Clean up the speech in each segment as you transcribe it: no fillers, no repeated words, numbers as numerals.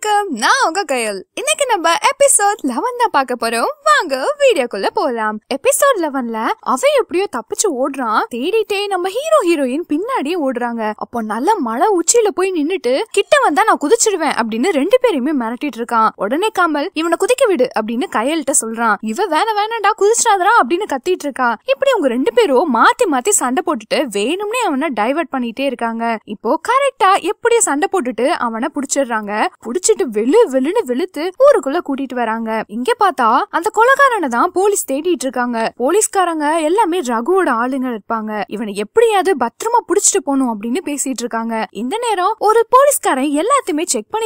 வணக்கம், நான் உங்க கயல். இன்னைக்கு நம்ம எபிசோட் 11 தான் பார்க்க போறோம். வாங்க வீடியோக்குள்ள போலாம். எபிசோட் 11ல அவன் எப்படியோ தப்பிச்சு ஓடுறான். தேடிட்டே நம்ம ஹீரோ ஹீரோயின் பின்னாடியே ஓடுறாங்க. அப்போ நல்ல மலை உச்சியில போய் நின்னுட்டு கிட்ட வந்தா நான் குதிச்சிடுவேன் அப்படின்னு ரெண்டு பேருமே மிரட்டிட்டு இருக்கான். உடனே கமல் இவனை குதிக்க விடு அப்படின்னு கயல்கிட்ட சொல்றான். இவன் வேண வேணாண்டா குதிச்சாதரா அப்படின்னு கத்திட்டு இருக்கான். இப்படி அவங்க ரெண்டு பேரும் மாத்தி மாத்தி சண்டை போட்டுட்டு வேணும்னே அவனை டைவர்ட் பண்ணிட்டே இருக்காங்க. இப்போ கரெக்டா எப்படி சண்டை போட்டுட்டு அவனை புடிச்சிடுறாங்க. புடிச்சிட்டு வெளு வெளுன்னு வெளுத்து ஊருக்குள்ள கூட்டிட்டு வராங்க. இங்க பார்த்தா அந்த கொலைகாரனை தான் போலீஸ் தேடிட்டு இருக்காங்க. போலீஸ்காரங்க எல்லாமே ரகுவோட ஆளுங்க இருப்பாங்க. இவனை எப்படியாவது பத்திரமா புடிச்சிட்டு போணும் அப்படின்னு பேசிட்டு இருக்காங்க. இந்த நேரம் ஒரு போலீஸ்காரன் எல்லாத்தையுமே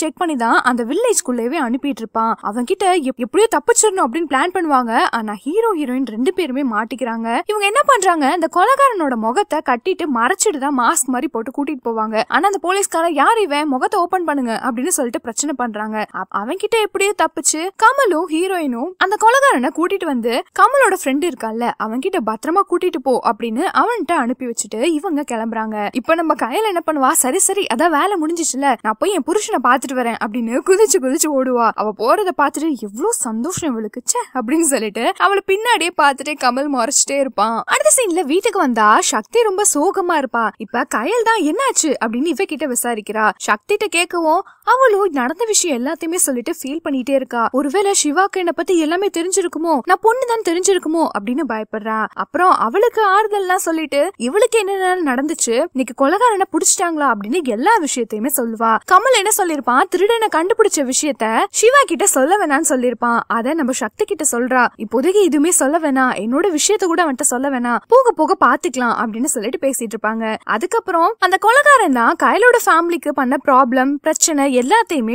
செக் பண்ணி தான் அந்த வில்லேஜ்குள்ளேயே அனுப்பிட்டு இருப்பான். அவங்க கிட்ட எப்படியோ தப்பிச்சிடணும் அப்படின்னு பிளான் பண்ணுவாங்க. ஆனா ஹீரோ ஹீரோயின் ரெண்டு பேருமே மாட்டிக்கிறாங்க. இவங்க என்ன பண்றாங்க, அந்த கொலைகாரனோட முகத்தை கட்டிட்டு மறைச்சிட்டு தான் மாஸ்க் மாதிரி போட்டு கூட்டிட்டு போவாங்க. ஆனா அந்த போலீஸ்காரன் யார் இவன் முகத்தை ஓபன் பண்ணுங்க அப்படின்னு சொல்லிட்டு பிரச்சனை பண்றாங்க. அவன் கிட்ட எப்படியோ தப்பிச்சு கமலும் ஹீரோயினும் அந்த கொலைகாரனை கூட்டிட்டு வந்து கமலோட ஃப்ரெண்ட் இருக்கான்ல அவன் கிட்ட பத்திரமா கூட்டிட்டு போ அப்படின்னு அவன்கிட்ட அனுப்பி வச்சுட்டு இவங்க கிளம்புறாங்க. இப்ப நம்ம கையில என்ன பண்ணுவா, சரி சரி அதான் வேலை முடிஞ்சிச்சுல, நான் போய் என் புருஷனை பாத்துட்டு வரேன் அப்படின்னு குதிச்சு ஓடுவா. அவ போறத பாத்துட்டு எவ்வளவு சந்தோஷம் இவளுக்கு ச்சே அப்படின்னு சொல்லிட்டு அவளை பின்னாடியே பாத்துட்டு கமல் மறைச்சிட்டே இருப்பான். அடுத்த சீன்ல வீட்டுக்கு வந்தா சக்தி ரொம்ப சோகமா இருப்பா. இப்ப கையல் தான் என்னாச்சு அப்படின்னு இவ கிட்ட விசாரிக்கிறா. சக்திட்ட கேட்கவும் அவளும் நடந்த விஷயம் எல்லாத்தையுமே சொல்லிட்டு ஃபீல் பண்ணிட்டே இருக்கா. ஒருவேளை சிவாக்கு என்ன பத்தி எல்லாமே தெரிஞ்சிருக்குமோ, நான் பொண்ணுதான் தெரிஞ்சிருக்குமோ அப்படின்னு பயப்படுறா. அப்புறம் அவளுக்கு ஆறுதல்லாம் சொல்லிட்டு இவளுக்கு என்னென்ன நடந்துச்சு, இன்னைக்கு கொலைகாரனை புடிச்சிட்டாங்களா அப்படின்னு எல்லா விஷயத்தையுமே சொல்லுவா. கமல் என்ன சொல்லிருப்பான், திருடனை கண்டுபிடிச்ச விஷயத்த சிவா கிட்ட சொல்ல வேணான்னு சொல்லிருப்பான். அத நம்ம சக்தி கிட்ட சொல்றா. இப்போதைக்கு எதுவுமே சொல்ல வேணா, என்னோட விஷயத்த கூட அவன்கிட்ட சொல்ல வேணா, போக போக பாத்துக்கலாம் அப்படின்னு சொல்லிட்டு பேசிட்டு இருப்பாங்க. அதுக்கப்புறம் அந்த கொலைகாரன் தான் கையலோட ஃபேமிலிக்கு பண்ண ப்ராப்ளம் பிரச்சனை எல்லாத்தையுமே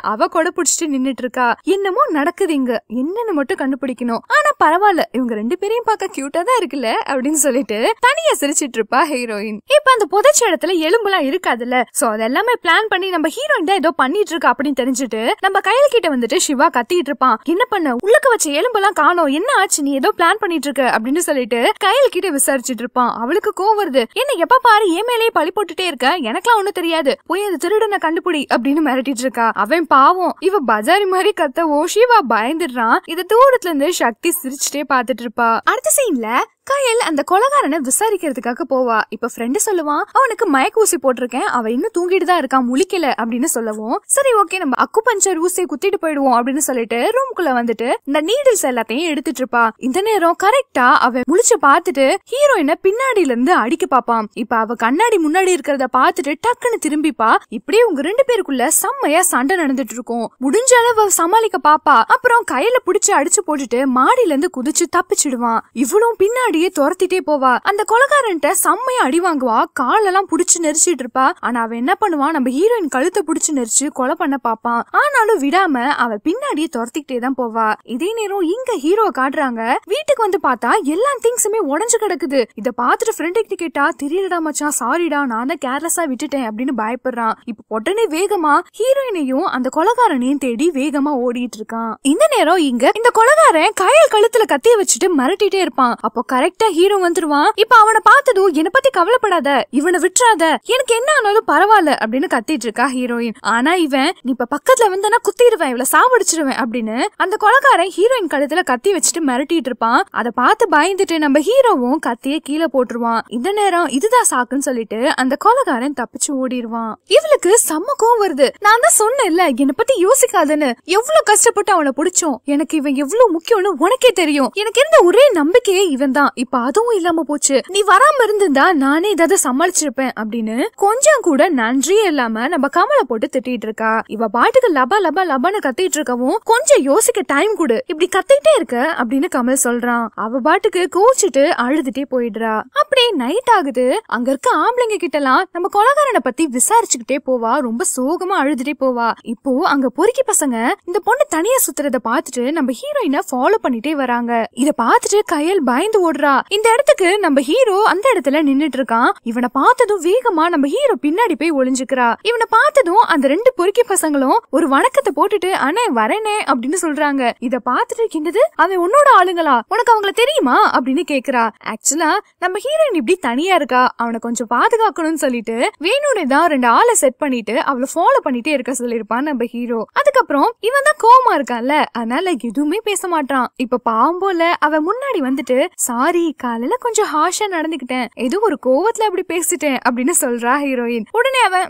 அவ கூட புடிச்சிட்டு நின்னுட்டு இருக்கா. என்னமோ நடக்குது இங்க, என்னன்னு மட்டும் கண்டுபிடிக்கணும். ஆனா பரவாயில்ல, இவங்க ரெண்டு பேரையும் பார்க்க கியூட்டா தான் இருக்குல்ல அப்படின்னு சொல்லிட்டு தனியா சிரிச்சிட்டு இருப்பா ஹீரோயின். இப்ப அந்த புதைச்ச இடத்துல எலும்புலாம் இருக்காதுல்ல, சோ அதெல்லாமே பிளான் பண்ணி நம்ம ஹீரோயின் தான் ஏதோ பண்ணிட்டு இருக்கா அப்படின்னு தெரிஞ்சுட்டு நம்ம கையல் கிட்ட வந்துட்டு சிவா கத்திட்டு இருப்பான். என்ன பண்ண, உள்ளுக்கு வச்ச எலும்பெல்லாம் காணோம், என்ன ஆச்சு, நீ ஏதோ பிளான் பண்ணிட்டு இருக்க அப்படின்னு சொல்லிட்டு கையல் கிட்ட விசாரிச்சுட்டு இருப்பான். அவளுக்கு கோவம் வருது. என்ன எப்ப பாரு ஏ மேலேயே பழி போட்டுட்டே இருக்க, எனக்குலாம் ஒண்ணும் தெரியாது, போய் அந்த திருடனை கண்டுபிடி அப்படின்னு மிரட்டிட்டு இருக்கா. அவன் பாவம் இவ பஜாரி மாதிரி கத்தவோ சிவா பயந்துடுறான். இத தூரத்துல இருந்து சக்தி சிரிச்சுட்டே பாத்துட்டு இருப்பா. அடுத்த சீன்ல கையல் அந்த கொலைகாரனை விசாரிக்கிறதுக்காக போவா. இப்ப ஃப்ரெண்டு சொல்லுவான் அவனுக்கு மயக்க ஊசி போட்டிருக்கேன், அவன் இன்னும் தூங்கிட்டு தான் இருக்கான் முழிக்கல அப்படின்னு சொல்லவும் சரி ஓகே நம்ம அக்குபஞ்சர் ஊசியை குத்திட்டு போயிடுவோம் அப்படின்னு சொல்லிட்டு ரூம்குள்ள வந்துட்டு இந்த நீடில்ஸ் எல்லாத்தையும் எடுத்துட்டு இருப்பா. இந்த நேரம் கரெக்டா அவன் முழிச்சு பாத்துட்டு ஹீரோயின பின்னாடில இருந்து அடிக்க பாப்பான். இப்ப அவ கண்ணாடி முன்னாடி இருக்கிறத பாத்துட்டு டக்குன்னு திரும்பிப்பா. இப்படியே உங்க ரெண்டு பேருக்குள்ள செம்மையா சண்டை நடந்துட்டு இருக்கும். முடிஞ்ச அளவு சமாளிக்க பாப்பா. அப்புறம் கையில புடிச்சு அடிச்சு போட்டுட்டு மாடியில இருந்து குதிச்சு தப்பிச்சிடுவான். இவ்வளவு பின்னாடி துரத்திட்டே போவா. அந்த கொலைகாரன்ட்ட செம்மையா அடி வாங்குவா. காலெல்லாம் புடிச்சு நெரிச்சிட்டு இருப்பா. ஆனா அவன் என்ன பண்ணுவான், நம்ம ஹீரோயின் கழுத்தை புடிச்சு நெரிச்சு கொலை பண்ண பாப்பான். ஆனாலும் விடாம அவ பின்னாடியே துரத்திக்கிட்டே தான் போவா. இதே நேரம் இங்க ஹீரோ காட்டுறாங்க. வீட்டுக்கு வந்து பார்த்தா எல்லா திங்ஸுமே உடஞ்சு கிடக்குது. இத பாத்துட்டு ஃப்ரெண்டுகிட்ட கேட்டா தெரியலடா மச்சான், சாரிடா நான் தான் கேர்லெஸ்ஸா விட்டுட்டேன் அப்படின்னு பயப்படுறான். இப்ப உடனே வேகமா ஹீரோயினையும் அந்த கொலைகாரனையும் தேடி வேகமா ஓடிட்டு இருக்கான். இந்த நேரம் இங்க இந்த கொலைகாரன் கையல் கழுத்துல கத்திய வச்சுட்டு மிரட்டிட்டே இருப்பான். அப்போ கரெக்டா ஹீரோ வந்துருவான். இப்ப அவனை பார்த்ததும் என்ன பத்தி கவலைப்படாத, இவனை விட்டுறாத, எனக்கு என்ன ஆனாலும் பரவாயில்ல அப்படின்னு கத்திட்டு இருக்கா ஹீரோயின். ஆனா இவன் நீ இப்ப பக்கத்துல வந்தனா குத்திடுவேன், இவளை சாவடிச்சிருவேன் அப்படின்னு அந்த கொலைகாரன் ஹீரோயின் கழுத்துல கத்தி வச்சுட்டு மிரட்டிட்டு இருப்பான். அதை பார்த்து பயந்துட்டு நம்ம ஹீரோவும் கத்திய கீழே போட்டுருவான். இந்த நேரம் இதுதான் சாக்குன்னு சொல்லிட்டு அந்த கொலைகாரன் தப்பிச்சு ஓடிடுவான். இவளுக்கு செம்ம கோவம் வருது. நான் தான் சொன்னேன்ல என்னை பத்தி யோசிக்காதுன்னு, எவ்வளவு கஷ்டப்பட்டு அவனை பிடிச்சோம், எனக்கு இவன் எவ்வளவு முக்கியம்னு உனக்கே தெரியும், எனக்கு இருந்த ஒரே நம்பிக்கையே இவன் தான், இப்ப அதுவும் இல்லாம போச்சு. நீ வராம இருந்திருந்தா நானே ஏதாவது சமாளிச்சிருப்பேன் அப்படின்னு கொஞ்சம் கூட நன்றியே இல்லாம நம்ம கமலை போட்டு திட்டிட்டு இருக்கா. இவ பாட்டுக்கு லபா லபா லபான்னு கத்திட்டு இருக்கவும் கொஞ்சம் யோசிக்க டைம் கொடு, இப்படி கத்திட்டே இருக்க அப்படின்னு கமல் சொல்றான். அவ பாட்டுக்கு கோச்சிட்டு அழுதுட்டே போயிடுறா. அப்படியே நைட் ஆகுது. அங்க இருக்க ஆம்பளைங்க கிட்ட எல்லாம் நம்ம கொலகாரனை பத்தி விசாரிச்சுக்கிட்டே போவா. ரொம்ப சோகமா அழுதுட்டே போவா. இப்போ அங்க பொறுக்கி பசங்க இந்த பொண்ணு தனியா சுத்துறத பாத்துட்டு நம்ம ஹீரோயினை ஃபாலோ பண்ணிட்டே வராங்க. இத பாத்துட்டு கயல் பயந்து ஓடுறா. இந்த இடத்துக்கு நம்ம ஹீரோ அந்த இடத்துல நின்னுட்டு இருக்கான். இவனை பார்த்ததும் வேகமா நம்ம ஹீரோ பின்னாடி போய் ஒளிஞ்சுக்கிறா. இவனை பார்த்ததும் அந்த ரெண்டு பொறுக்கி பசங்களும் ஒரு வணக்கத்தை போட்டுட்டு அண்ணே வரேனே அப்படின்னு சொல்றாங்க. இத பாத்துட்டு கிண்டது அவன் உன்னோட ஆளுங்களா, உனக்கு அவங்கள தெரியுமா அப்படின்னு கேக்குறா. ஆக்சுவலா நம்ம ஹீரோயின் இப்படி தனியா இருக்கா, அவனை கொஞ்சம் பாதுகாக்கணும்னு சொல்லிட்டு வேணும்னே தான் ரெண்டு ஆளை செட் பண்ணிட்டு அவளை ஃபாலோ பண்ணிட்டே இருக்க சொல்லிருப்பான் நம்ம ஹீரோ. அதுக்கப்புறம் இவன் தான் கோவமா இருக்கான்ல, அதனால எதுவுமே பேச மாட்டான். இப்ப பாவம் போல அவ முன்னாடி வந்துட்டு சாரி காலையில கொஞ்சம் ஹாஷா நடந்துகிட்டேன், ஏதோ ஒரு கோவத்துல அப்படி பேசிட்டேன் அப்படின்னு சொல்றா ஹீரோயின். உடனே அவன்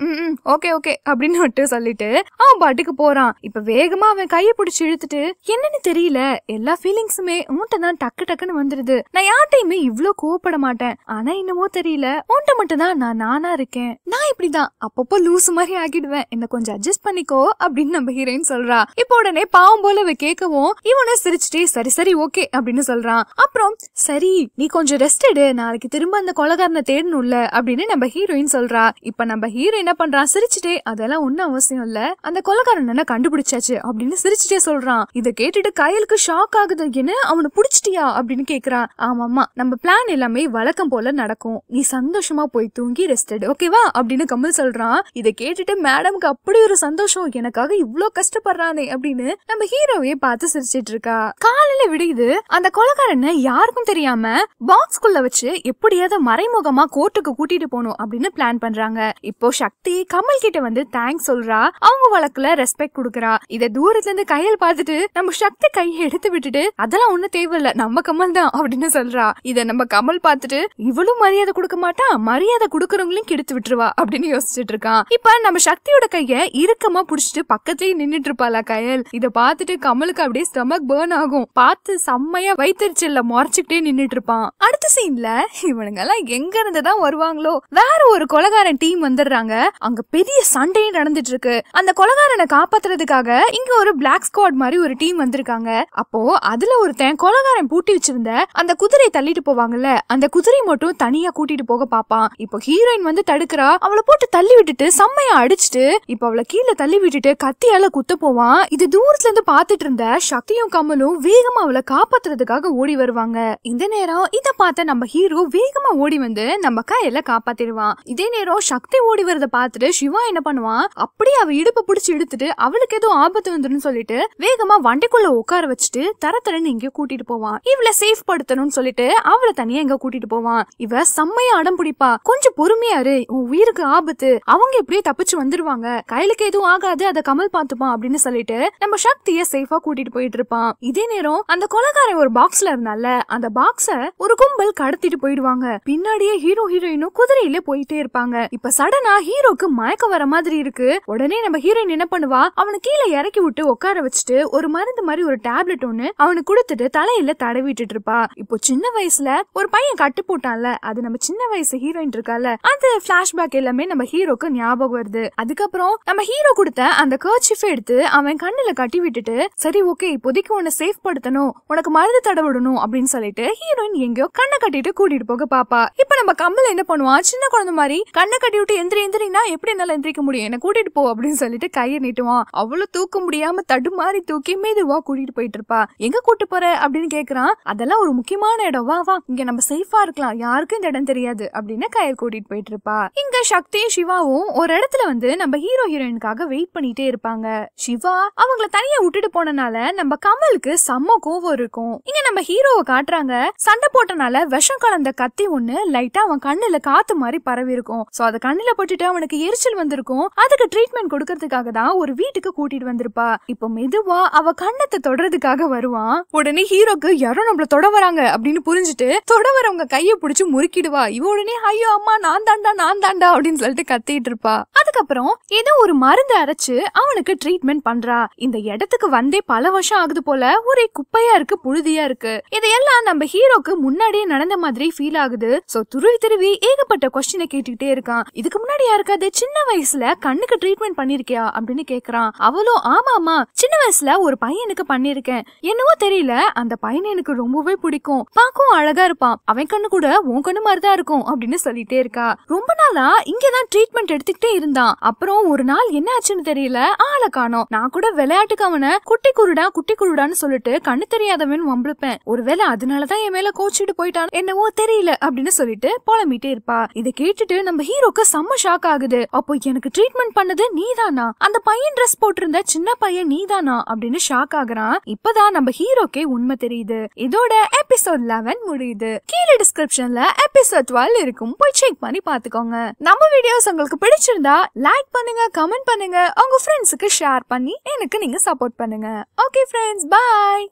ஓகே ஓகே அப்படின்னு விட்டு சொல்லிட்டு அவன் பாட்டுக்கு போறான். இப்ப வேகமா அவன் கையை பிடிச்சி இழுத்துட்டு என்னன்னு தெரியல எல்லா ஃபீலிங்ஸுமே உன்ட்ட தான் டக்கு டக்குன்னு வந்துருது, நான் யார்ட்டையுமே இவ்வளவு கோவப்பட மாட்டேன், ஆனா என்னமோ தெரியல உன்ட்ட மட்டும் தான் நான் நானா இருக்கேன், நான் இப்படிதான் அப்பப்போ லூஸ் மாதிரி ஆகிடுவேன், என்ன கொஞ்சம் அட்ஜஸ்ட் பண்ணிக்கோ அப்படின்னு நம்ம ஹீரோயின் சொல்றா. இப்ப உடனே பாவம் போல அவ கேட்கவும் இவனை சிரிச்சுட்டே சரி சரி ஓகே அப்படின்னு சொல்றான். அப்புறம் சரி நீ கொஞ்சம் ரெஸ்ட் எடு, நாளைக்கு திரும்ப அந்த கொலகாரனை தேடணும்ல அப்படின்னு நம்ம ஹீரோயின் சொல்றா. இப்ப நம்ம ஹீரோ என்ன பண்றான் சிரிச்சுட்டே அதெல்லாம் ஒன்னும் அவசியம் இல்ல, அந்த கொலகாரனை கண்டுபிடிச்சாச்சு அப்படின்னு சிரிச்சுட்டே சொல்றான். இத கேட்டுட்டு கயலுக்கு ஷாக் ஆகுது. என்ன அவனை புடிச்சிட்டியா அப்படின்னு கேக்குறான். ஆமாமா நம்ம பிளான் எல்லாமே வழக்கம் போல நடக்கும், நீ சந்தோஷமா போய் தூங்கி ரெஸ்ட் எடு ஓகேவா அப்படின்னு கமல் சொல்றான். இத கேட்டுட்டு மேடம்க்கு அப்படி ஒரு சந்தோஷம், எனக்காக இவ்ளோ கஷ்டப்படுறானே அப்படின்னு நம்ம ஹீரோவே பார்த்து சிரிச்சிட்டு இருக்கா. காலையில விடுது. அந்த கொலகாரனை யாருக்கும் தெரியாம பாக்ஸ்குள்ள வச்சு எப்படியாவது மறைமுகமா கோர்ட்டுக்கு கூட்டிட்டு போகணும் அப்படின்னு பிளான் பண்றாங்க. இப்போ சக்தி கமல் கிட்ட வந்து தேங்க்ஸ் சொல்றா, அவங்க வழக்குல ரெஸ்பெக்ட் கொடுக்கறா. இத தூரத்துல இருந்து கையில் பார்த்துட்டு நம்ம சக்தி கையை எடுத்து விட்டுட்டு அதெல்லாம் ஒன்னும் தேவையில்ல நம்ம கமல் தான் அப்படின்னு சொல்றா. இத நம்ம கமல் பார்த்துட்டு இவளும் மரியாதை கொடுக்க மாட்டா, மரியாதை கொடுக்கறவங்களையும் கெடுத்து விட்டுருவா அப்படின்னு யோசிச்சுட்டு இருக்கான். இப்ப நம்ம சக்தியோட கைய இறுக்கமா புடிச்சிட்டு பக்கத்துலயே நின்னுட்டு இருப்பாளா கயல். இத பாத்துட்டு கமலுக்கு அப்படியே ஸ்டமக் பர்ன் ஆகும். பார்த்து செம்மையா வைத்தறிச்சல்ல மறைச்சுக்கிட்டே நின்னுட்டு இருப்பான். அடுத்த சீன்ல இவனுங்க எல்லாம் எங்க இருந்துதான் வருவாங்களோ, வேற ஒரு கொலகாரன் டீம் வந்துடுறாங்க. அங்க பெரிய சண்டே நடந்துட்டு இருக்கு. அந்த கொலகாரனை காப்பாத்துறதுக்காக இங்க ஒரு பிளாக் ஸ்குவாட் மாதிரி ஒரு டீம் வந்திருக்காங்க. அப்போ அதுல ஒருத்தன் கொலகாரன் பூட்டி வச்சிருந்த அந்த குதிரை தள்ளிட்டு போவாங்கல்ல, அந்த குதிரை மட்டும் தனியா கூட்டிட்டு போக பாப்பான். இப்போ ஹீரோயின் வந்து தடுக்கிறா, அவளை போட்டு தள்ளி விட்டுட்டு செம்மையா அடிச்சுட்டு இப்ப அவளை கீழே தள்ளி விட்டுட்டு கத்தியால குத்த போவான். இது தூரத்துல இருந்து பாத்துட்டு இருந்த சக்தியும் கமலும் வேகமா அவளை காப்பாத்துறதுக்காக ஓடி வருவாங்க. இந்த நேரம் இத பார்த்த நம்ம ஹீரோ வேகமா ஓடி வந்து நம்ம கையில காப்பாத்திடுவான். இதே நேரம் சக்தி ஓடி வரத பாத்துட்டு சிவா என்ன பண்ணுவான், அப்படியே அவ இடுப்ப புடிச்சு இழுத்துட்டு அவளுக்கு ஏதோ ஆபத்து வந்துடும் சொல்லிட்டு வேகமா வண்டிக்குள்ள உட்கார வச்சுட்டு தரத்தரன்னு எங்கேயோ கூட்டிட்டு போவான். இவளை சேஃப் படுத்தணும்னு சொல்லிட்டு அவளை தனியா எங்க கூட்டிட்டு போவான். இவ செம்மையா அடம் பிடிப்பா, கொஞ்சம் பொறுமையாரு, உன் உயிருக்கு ஆபத்து, அவங்க எப்படியே தப்பிச்சு வந்துருவாங்க, கையிலுக்கு எதுவும் ஆகாது, அத கமல் பாத்துப்பான் அப்படின்னு சொல்லிட்டு நம்ம சக்திய சேஃபா கூட்டிட்டு போயிட்டு இருப்பான். இதே நேரம் அந்த கொலகாரன் ஒரு பாக்ஸ்ல இருந்தால அந்த பாக்ஸ ஒரு கும்பல் கடத்திட்டு போயிடுவாங்க. பின்னாடியே ஹீரோ ஹீரோயினும் குதிரையில போயிட்டே இருப்பாங்க. இப்ப சடனா ஹீரோக்கு மயக்கம் வர மாதிரி இருக்கு. உடனே நம்ம ஹீரோயின் என்ன பண்ணுவா, அவனு கீழே இறக்கி விட்டு உட்கார வச்சுட்டு ஒரு மருந்து மாதிரி ஒரு டேப்லெட் ஒண்ணு அவனு கொடுத்துட்டு தலையில தடவிட்டு இருப்பா. இப்போ சின்ன வயசுல ஒரு பையன் கட்டு போட்டான்ல, அது நம்ம சின்ன வயசு ஹீரோயின் இருக்கால, அந்த பிளாஷ்பேக் எல்லாமே நம்ம ஹீரோக்கு ஞாபகம் வருது. அதுக்கப்புறம் நம்ம ஹீரோ கொடுத்த அந்த கர்ச்சீஃப் எடுத்து அவன் கண்ணுல கட்டி விட்டுட்டு சரி ஓகே இப்போதைக்கு உன்னை சேஃப் படுத்தணும், உனக்கு மருந்து தடவிடணும் அப்படின்னு சொல்லிட்டு ஹீரோயின் எங்கயோ கண்ணை கட்டிட்டு கூட்டிட்டு போக பாப்பா. இப்ப நம்ம கமல் என்ன பண்ணுவான், சின்ன குழந்தை மாதிரி கண்ணை கட்டி விட்டு எந்திரினா எப்படி என்னால எந்திரிக்க முடியும், என்ன கூட்டிட்டு போ அப்படின்னு சொல்லிட்டு கையை நீட்டுவான். அவ்வளவு தூக்க முடியாம தடுமாறி தூக்கி மெதுவா கூட்டிட்டு போயிட்டு இருப்பா. எங்க கூட்டு போற அப்படின்னு கேக்குறான். அதெல்லாம் ஒரு முக்கியமான இடம், வா வா இங்க நம்ம சேஃபா இருக்கலாம், யாருக்கும் இந்த இடம் தெரியாது அப்படின்னு கையை கூட்டிட்டு போயிட்டு இருப்பா. இங்க சக்தியும் சிவாவும் ஒரு இடத்துல வந்து நம்ம ஹீரோ ஹீரோயினுக்காக வெயிட் பண்ணிட்டே இருப்பாங்க. சிவா அவங்கள தனியா விட்டுட்டு போனனால நம்ம கமலுக்கு செம்ம கோவம் இருக்கும். இங்க நம்ம ஹீரோவை காட்டுறாங்க, சண்டை போட்டனால விஷம் கலந்த கத்தி ஒண்ணு லைட்டா அவன் கண்ணுல காத்து மாதிரி பரவி இருக்கும். சோ அத கண்ணுல போட்டுட்டு அவனுக்கு எரிச்சல் வந்திருக்கும். அதுக்கு ட்ரீட்மெண்ட் கொடுக்கறதுக்காக தான் ஒரு வீட்டுக்கு கூட்டிட்டு வந்திருப்பா. இப்போ மெதுவா அவ கண்ணத்தை தொடறதுக்காக வருவான். உடனே ஹீரோக்கு யாரோ நம்மள தொட வராங்க அப்படின்னு புரிஞ்சுட்டு தொட வரவங்க கையை பிடிச்சு முறுக்கிடுவா. இவ உடனே ஐயோ அம்மா நான் தாண்டா நான் தாண்டா அப்படின்னு சொல்லிட்டு கத்திட்டு இருப்பா. அதுக்கப்புறம் ஏதோ ஒரு மருந்து அரைச்சு அவனுக்கு ட்ரீட்மெண்ட் பண்றா. இந்த இடத்துக்கு வந்தே பல வருஷம் ஆகுது போல, ஒரே குப்பையா இருக்கு, புழுதியா இருக்கு. இதையெல்லாம் நம்ம ஹீரோ ஹீரோக்கு முன்னாடியே நடந்த மாதிரி ஃபீல் ஆகுது. சோ துருவி திருவி ஏகப்பட்ட கொஸ்டினை கேட்டுக்கிட்டே இருக்கான். இதுக்கு முன்னாடி யாருக்காவது சின்ன வயசுல கண்ணுக்கு ட்ரீட்மெண்ட் பண்ணிருக்கியா அப்படின்னு கேக்குறான். அவளும் ஆமாமா சின்ன வயசுல ஒரு பையனுக்கு பண்ணிருக்கேன், என்னவோ தெரியல அந்த பையன் எனக்கு ரொம்பவே பிடிக்கும், பாக்கும் அழகா இருப்பான், அவன் கண்ணு கூட உன் கண்ணு மாதிரிதான் இருக்கும் அப்படின்னு சொல்லிட்டே இருக்கா. ரொம்ப நாளா இங்கதான் ட்ரீட்மெண்ட் எடுத்துக்கிட்டே இருந்தான். அப்புறம் ஒரு நாள் என்ன ஆச்சுன்னு தெரியல, ஆளை காணோம். நான் கூட விளையாட்டுக்கு அவனை குட்டி குருடா குட்டி குருடான்னு சொல்லிட்டு கண்ணு தெரியாதவன் வம்பிழுப்பேன், ஒருவேளை அதனாலதான் என் மேல கோச்சிட்டு போயிட்டான் என்னவோ தெரியல அப்படின்னு சொல்லிட்டு புலம்பிட்டே இருப்பா. இத கேட்டுட்டு நம்ம ஹீரோக்கு செம்ம ஷாக் ஆகுது. அப்போ எனக்கு ட்ரீட்மெண்ட் பண்ணது நீதானா, அந்த பையன் ட்ரெஸ் போட்டிருந்த சின்ன பையன் நீதானா அப்படின்னு ஷாக் ஆகுறான். இப்பதான் நம்ம ஹீரோக்கே உண்மை தெரியுது. இதோட எபிசோட் 11 முடியுது. கீழே டிஸ்கிரிப்ஷன்ல எபிசோட் 12 இருக்கும், போய் செக் பண்ணி பாத்துக்கோங்க. நம்ம வீடியோஸ் உங்களுக்கு பிடிச்சிருந்தா லைக் பண்ணுங்க, கமெண்ட் பண்ணுங்க, உங்க ஃப்ரெண்ட்ஸுக்கு ஷேர் பண்ணி எனக்கு நீங்க சப்போர்ட் பண்ணுங்க. ஓகே ஃப்ரெண்ட்ஸ், பாய்.